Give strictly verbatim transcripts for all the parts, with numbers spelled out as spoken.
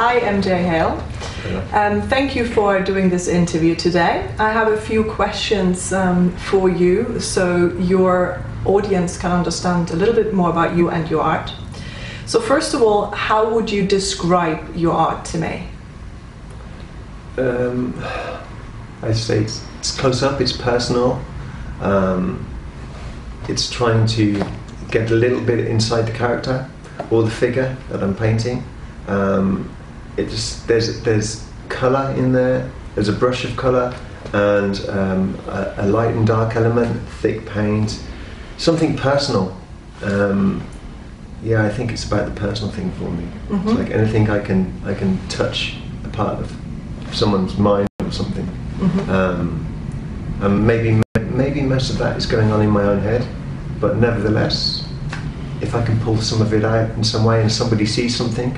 I am Jay Hale. Um, thank you for doing this interview today. I have a few questions um, for you so your audience can understand a little bit more about you and your art. So first of all, how would you describe your art to me? Um, I'd say it's, it's close up, it's personal. Um, it's trying to get a little bit inside the character or the figure that I'm painting. Um, it just there's there's colour in there. There's a brush of colour and um, a, a light and dark element, thick paint, something personal. Um, yeah, I think it's about the personal thing for me. Mm-hmm. It's like anything I can I can touch a part of someone's mind or something. Mm-hmm. um, and maybe maybe most of that is going on in my own head, but nevertheless, if I can pull some of it out in some way and somebody sees something,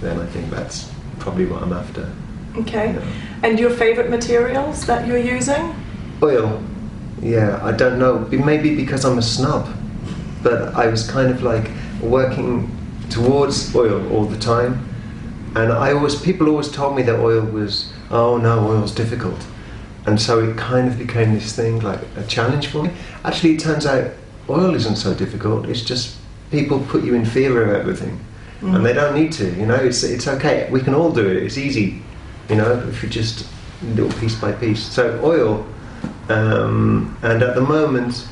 then I think that's probably what I'm after. Okay. You know. And your favourite materials that you're using? Oil. Yeah, I don't know. Maybe because I'm a snob, but I was kind of like working towards oil all the time, and I always people always told me that oil was oh no, oil's difficult, and so it kind of became this thing like a challenge for me. Actually, it turns out oil isn't so difficult. It's just people put you in fear of everything. Mm. And they don't need to, you know, it's, it's okay, we can all do it, it's easy, you know, if you just do it piece by piece. So oil, um, and at the moment,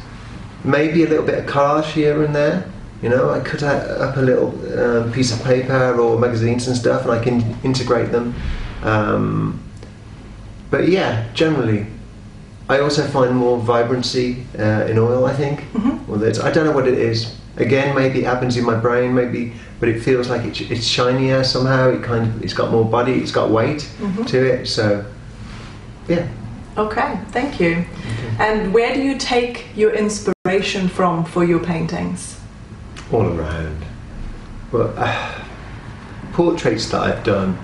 maybe a little bit of collage here and there, you know, I cut out, up a little uh, piece of paper or magazines and stuff and I can integrate them. Um, but yeah, generally, I also find more vibrancy uh, in oil, I think. Mm-hmm. Well, it's, I don't know what it is. Again, maybe it happens in my brain, maybe, but it feels like it sh it's shinier somehow. It kind of, it's got more body, it's got weight mm-hmm. to it. So, yeah. Okay, thank you. Okay. And where do you take your inspiration from for your paintings? All around. Well, uh, portraits that I've done.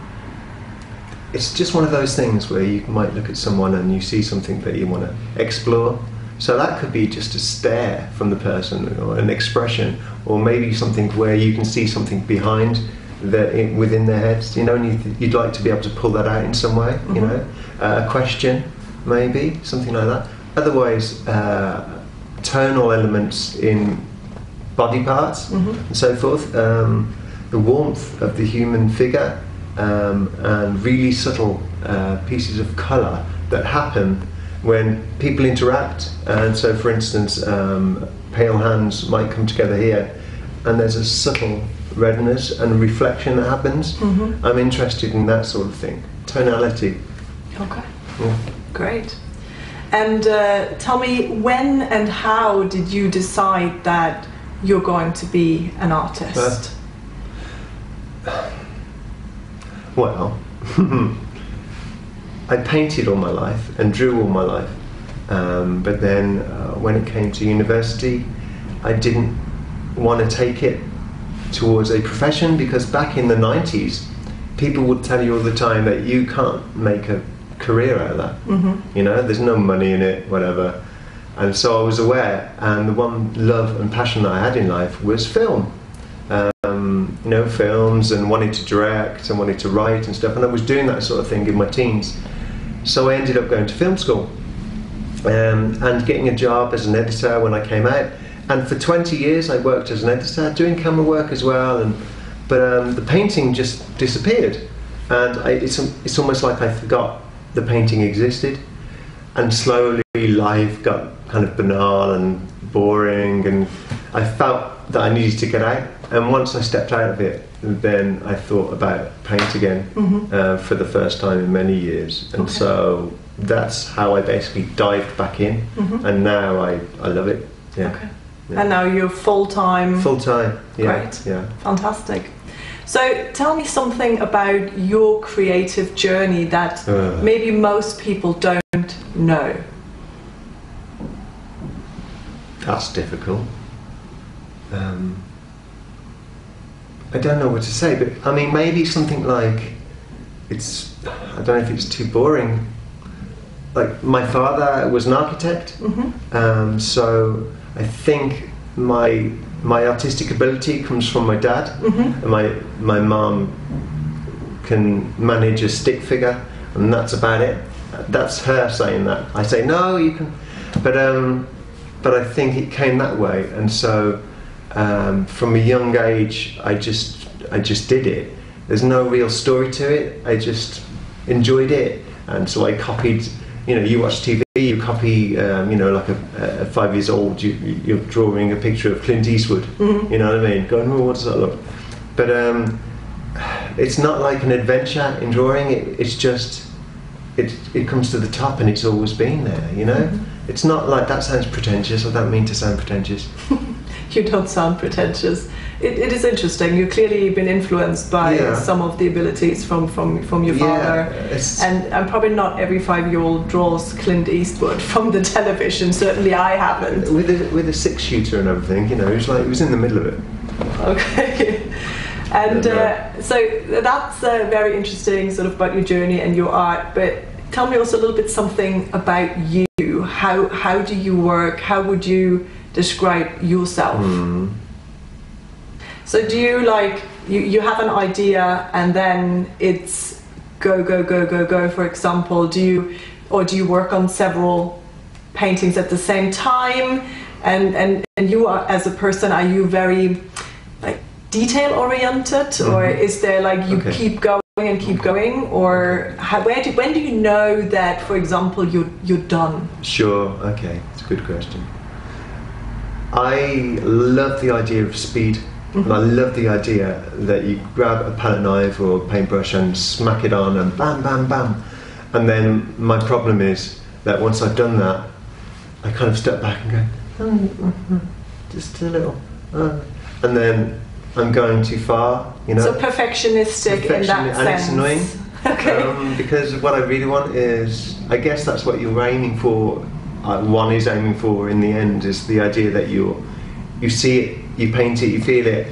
It's just one of those things where you might look at someone and you see something that you want to explore. So that could be just a stare from the person, or an expression, or maybe something where you can see something behind, the, within their heads, you know, and you'd, you'd like to be able to pull that out in some way, you know, uh, a question, maybe, something like that. Otherwise, uh, tonal elements in body parts mm-hmm. and so forth, um, the warmth of the human figure, um, and really subtle uh, pieces of colour that happen when people interact. And so for instance um, pale hands might come together here and there's a subtle redness and reflection that happens. Mm-hmm. I'm interested in that sort of thing, tonality. Okay, yeah. Great. And uh, tell me, when and how did you decide that you're going to be an artist? Uh, well, I painted all my life and drew all my life, um, but then uh, when it came to university I didn't want to take it towards a profession, because back in the nineties people would tell you all the time that you can't make a career out of that. Mm-hmm. You know, there's no money in it, whatever. And so I was aware, and the one love and passion that I had in life was film. Um, you know, films, and wanted to direct and wanted to write and stuff, and I was doing that sort of thing in my teens. So I ended up going to film school um, and getting a job as an editor when I came out, and for twenty years I worked as an editor doing camera work as well, and but um, the painting just disappeared, and I, it's, it's almost like I forgot the painting existed. And slowly life got kind of banal and boring, and I felt that I needed to get out. And once I stepped out of it, then I thought about paint again. Mm-hmm. uh, for the first time in many years. And okay. So that's how I basically dived back in. Mm-hmm. And now I, I love it. Yeah. Okay. Yeah. And now you're full-time? Full-time, yeah. Great. Yeah. Fantastic. So tell me something about your creative journey that uh. maybe most people don't know. That's difficult. Um, I don't know what to say, but I mean, maybe something like, it's, I don't know if it's too boring. Like, my father was an architect, mm-hmm. um, so I think my my artistic ability comes from my dad. Mm-hmm. And my my mum can manage a stick figure, and that's about it. That's her saying that. I say, no, you can, but um, but I think it came that way, and so um, from a young age, I just I just did it. There's no real story to it. I just enjoyed it, and so I copied. You know, you watch T V, you copy. Um, you know, like a, a five years old, you, you're drawing a picture of Clint Eastwood. Mm-hmm. You know what I mean? Going, oh, what does that look? But um, it's not like an adventure in drawing. It, it's just. It, it comes to the top and it's always been there, you know? Mm-hmm. It's not like that sounds pretentious. I don't mean to sound pretentious. You don't sound pretentious. It, it is interesting. You've clearly been influenced by yeah. some of the abilities from, from, from your yeah, father. And, and probably not every five-year-old draws Clint Eastwood from the television. Certainly I haven't. With a, with a six-shooter and everything, you know, it was like, it was in the middle of it. Okay. And uh, so that's uh, very interesting, sort of about your journey and your art. But tell me also a little bit something about you. How how do you work? How would you describe yourself? Mm. So do you like you you have an idea and then it's go go go go go? For example, do you or do you work on several paintings at the same time? And and and you are, as a person, are you very like detail oriented, mm-hmm. or is there like you okay. keep going and keep going, or how, where do, when do you know that, for example, you're you're done? Sure, okay, it's a good question. I love the idea of speed, mm-hmm. and I love the idea that you grab a palette knife or a paintbrush and smack it on and bam, bam, bam, and then my problem is that once I've done that, I kind of step back and go, mm-hmm. just a little, uh, and then. I'm going too far, you know. So perfectionistic, perfectionistic in that and sense. And it's annoying. Okay. Um, because what I really want is, I guess that's what you're aiming for, uh, one is aiming for in the end, is the idea that you you see it, you paint it, you feel it,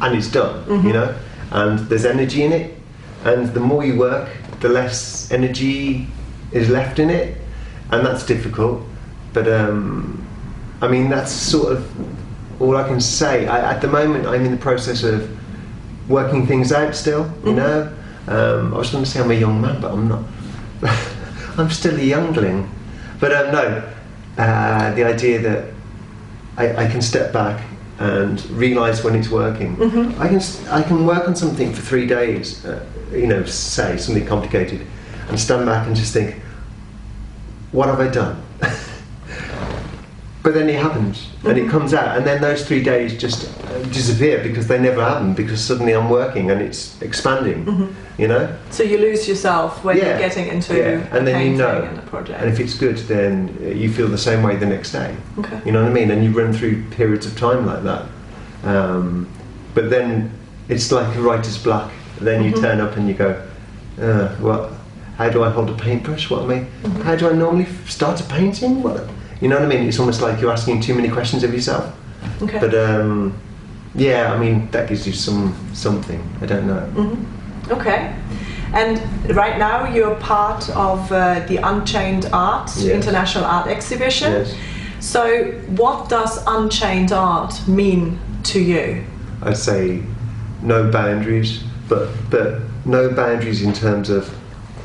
and it's done, mm-hmm. you know. And there's energy in it, and the more you work, the less energy is left in it, and that's difficult. But, um, I mean, that's sort of... all I can say. I, at the moment, I'm in the process of working things out still, you mm-hmm. know. Um, I was going to say I'm a young man, but I'm not. I'm still a youngling. But um, no, uh, the idea that I, I can step back and realise when it's working. Mm-hmm. I can I can work on something for three days, uh, you know, say something complicated, and stand back and just think, what have I done? But then it happens, and it comes out, and then those three days just disappear because they never happen, because suddenly I'm working and it's expanding, mm-hmm. you know? So you lose yourself when yeah. you're getting into yeah. and then you know, and a project. And if it's good, then you feel the same way the next day. Okay. You know what I mean? And you run through periods of time like that. Um, but then it's like a writer's block. Then you mm-hmm. turn up and you go, uh, well, how do I hold a paintbrush? What am I, mm-hmm. how do I normally start a painting? What? You know what I mean? It's almost like you're asking too many questions of yourself. Okay. But um, yeah, I mean, that gives you some something. I don't know. Mm-hmm. Okay. And right now you're part of uh, the Unchained Art yes. International Art Exhibition. Yes. So what does Unchained Art mean to you? I'd say no boundaries, but but no boundaries in terms of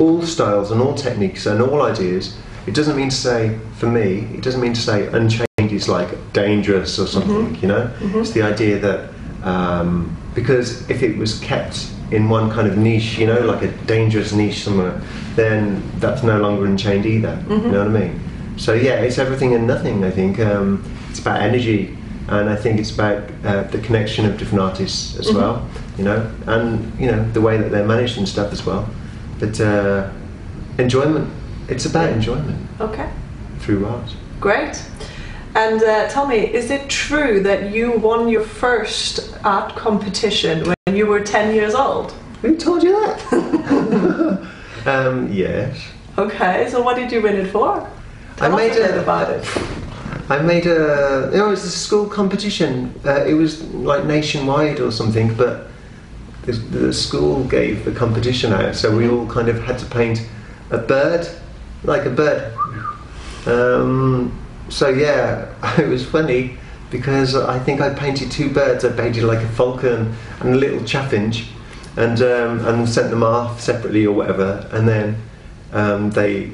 all styles and all techniques and all ideas. It doesn't mean to say, for me, it doesn't mean to say unchained is like dangerous or something, mm-hmm. you know? Mm-hmm. It's the idea that, um, because if it was kept in one kind of niche, you know, like a dangerous niche somewhere, then that's no longer unchained either, mm-hmm. you know what I mean? So yeah, it's everything and nothing, I think. Um, it's about energy, and I think it's about uh, the connection of different artists as mm-hmm. well, you know? And, you know, the way that they're managed and stuff as well. But uh, enjoyment. It's about enjoyment. Okay. Through art. Great. And uh, tell me, is it true that you won your first art competition when you were ten years old? Who told you that? um, yes. Okay, so what did you win it for? Tell I made us a bit about it. I made a... It was a school competition. Uh, it was like nationwide or something, but the, the school gave the competition out, so we all kind of had to paint a bird. Like a bird. Um, so yeah, it was funny because I think I painted two birds. I painted like a falcon and a little chaffinch, and um, and sent them off separately or whatever. And then um, they,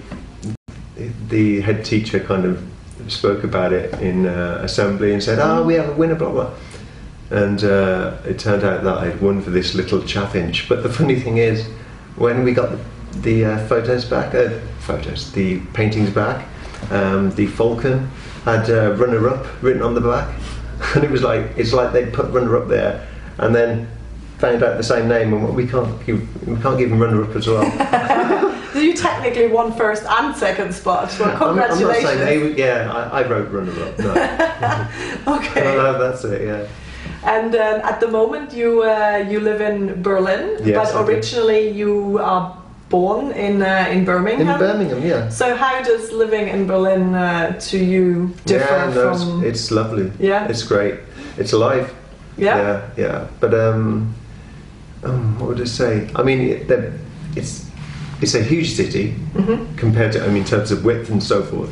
the head teacher kind of spoke about it in uh, assembly and said, "Oh, we have a winner, blah blah." And uh, it turned out that I'd won for this little chaffinch. But the funny thing is, when we got the, the uh, photos back, uh, photos, the paintings back, um, the falcon had uh, runner-up written on the back, and it was like, it's like they put runner-up there, and then found out the same name, and we can't give, we can't give him runner-up as well. So you technically won first and second spot, so congratulations. I'm, I'm not saying they, yeah, I, I wrote runner-up, no. Okay. Well, that's it, yeah. And um, at the moment you uh, you live in Berlin, yes, but originally you are born in uh, in Birmingham. In Birmingham, yeah. So how does living in Berlin uh, to you differ yeah, no, from? It's, it's lovely. Yeah, it's great. It's alive. Yeah, yeah, yeah. But um, um, what would I say? I mean, it, it's it's a huge city mm-hmm. compared to I mean, in terms of width and so forth.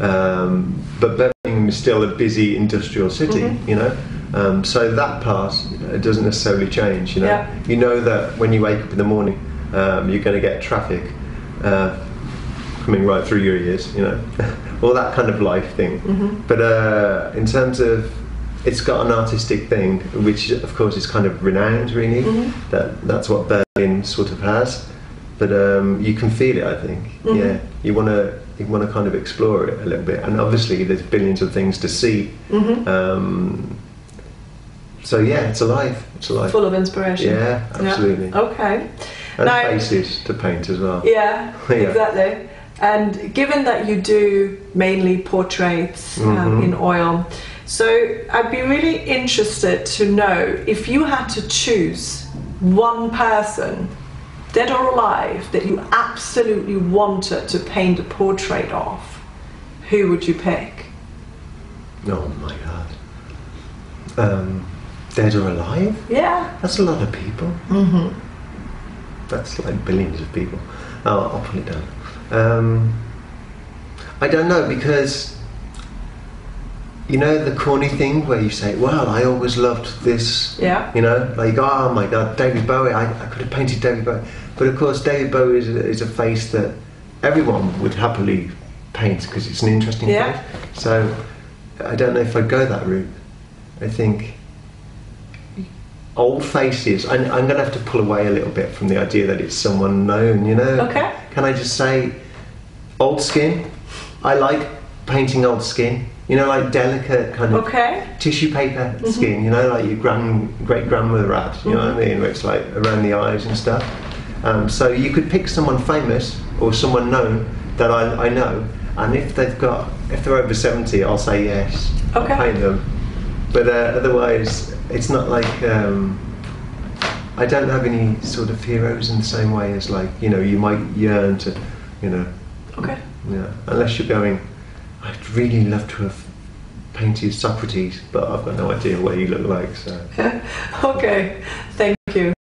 Um, but Birmingham is still a busy industrial city, mm-hmm. you know. Um, so that part it doesn't necessarily change, you know. Yeah. You know that when you wake up in the morning, um, you're going to get traffic uh, coming right through your ears, you know, all that kind of life thing. Mm-hmm. But uh, in terms of, it's got an artistic thing, which of course is kind of renowned, really. Mm-hmm. That that's what Berlin sort of has. But um, you can feel it, I think. Mm-hmm. Yeah, you want to you want to kind of explore it a little bit, and obviously there's billions of things to see. Mm-hmm. Um, So yeah, it's alive. It's alive. Full of inspiration. Yeah, absolutely. Yeah. Okay. And now, faces to paint as well. Yeah, yeah, exactly. And given that you do mainly portraits um, mm-hmm. in oil, so I'd be really interested to know if you had to choose one person, dead or alive, that you absolutely wanted to paint a portrait of, who would you pick? Oh my God. Um, Dead or alive? Yeah. That's a lot of people. Mm-hmm. That's like billions of people. Oh, I'll put it down. Um, I don't know, because you know the corny thing where you say, well, I always loved this. Yeah. You know, like, oh my God, David Bowie, I, I could have painted David Bowie. But of course, David Bowie is a, is a face that everyone would happily paint because it's an interesting yeah. face. So I don't know if I'd go that route. I think old faces, I'm, I'm going to have to pull away a little bit from the idea that it's someone known, you know? Okay. Can I just say, old skin? I like painting old skin, you know, like delicate kind of okay. tissue paper mm-hmm. skin, you know, like your grand, great-grandmother had, you mm-hmm. know what I mean, where it's like around the eyes and stuff. Um, so you could pick someone famous or someone known that I, I know, and if they've got, if they're over seventy, I'll say yes, okay. I'll paint them. But uh, otherwise, it's not like, um, I don't have any sort of heroes in the same way as like, you know, you might yearn to, you know. Okay. Yeah, unless you're going, I'd really love to have painted Socrates, but I've got no idea what he looked like, so. Okay, thank you.